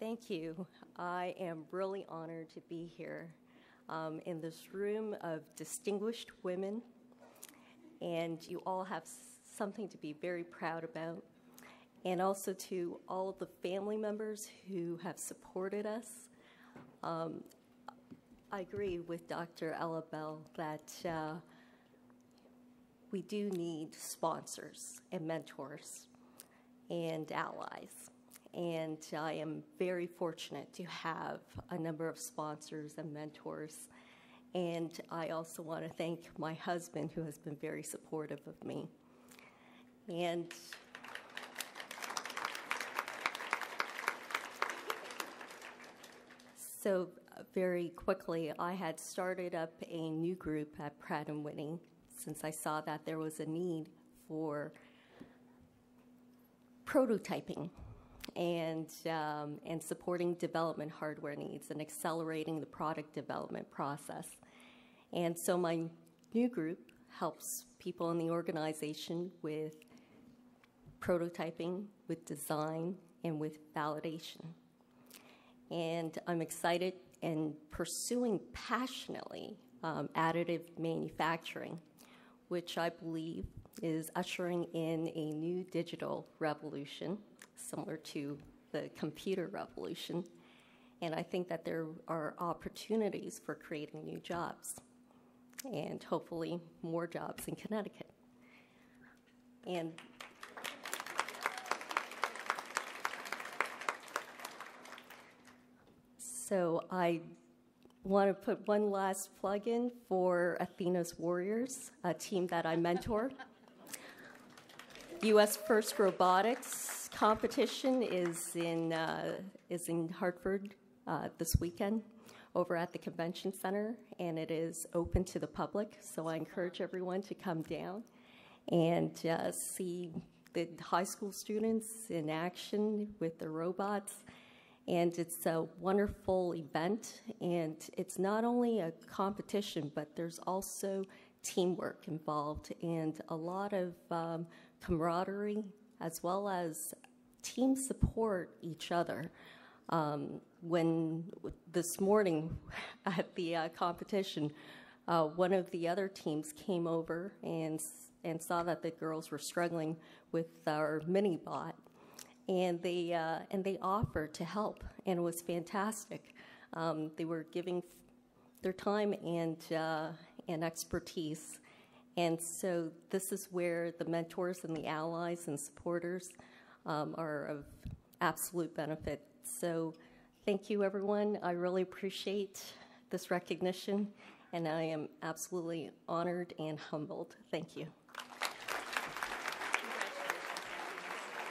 Thank you. I am really honored to be here in this room of distinguished women, and you all have something to be very proud about, and also to all of the family members who have supported us. I agree with Dr. Ellabelle that we do need sponsors and mentors and allies. And I am very fortunate to have a number of sponsors and mentors. And I also want to thank my husband, who has been very supportive of me. And so very quickly, I had started up a new group at Pratt & Whitney, since I saw that there was a need for prototyping and supporting development hardware needs and accelerating the product development process. And so my new group helps people in the organization with prototyping, with design, and with validation. And I'm excited and pursuing passionately additive manufacturing, which I believe is ushering in a new digital revolution, similar to the computer revolution. And I think that there are opportunities for creating new jobs, and hopefully more jobs in Connecticut. And so I want to put one last plug in for Athena's Warriors, a team that I mentor. US First Robotics competition is in Hartford this weekend over at the Convention Center, and it is open to the public. So I encourage everyone to come down and see the high school students in action with the robots. And it's a wonderful event, and it's not only a competition, but there's also teamwork involved and a lot of camaraderie, as well as teams support each other. When this morning at the competition, one of the other teams came over and saw that the girls were struggling with our mini bot, and they offered to help, and it was fantastic. They were giving their time and expertise. And so this is where the mentors and the allies and supporters are of absolute benefit. So thank you, everyone. I really appreciate this recognition, and I am absolutely honored and humbled. Thank you.